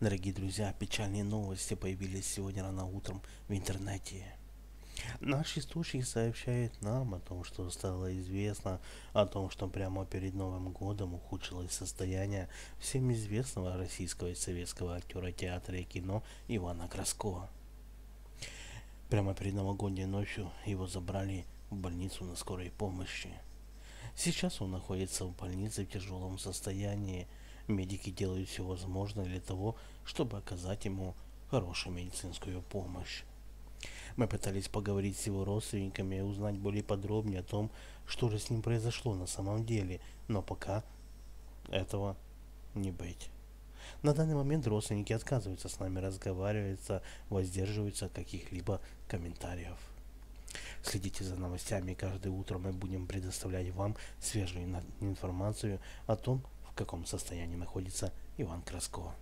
Дорогие друзья, печальные новости появились сегодня рано утром в интернете. Наш источник сообщает нам о том, что стало известно о том, что прямо перед Новым годом ухудшилось состояние всем известного российского и советского актера театра и кино Ивана Краско. Прямо перед новогодней ночью его забрали в больницу на скорой помощи. Сейчас он находится в больнице в тяжелом состоянии. Медики делают все возможное для того, чтобы оказать ему хорошую медицинскую помощь. Мы пытались поговорить с его родственниками и узнать более подробнее о том, что же с ним произошло на самом деле, но пока этого не быть. На данный момент родственники отказываются с нами разговаривать, воздерживаются от каких-либо комментариев. Следите за новостями, каждое утро мы будем предоставлять вам свежую информацию о том, в каком состоянии находится Иван Краско.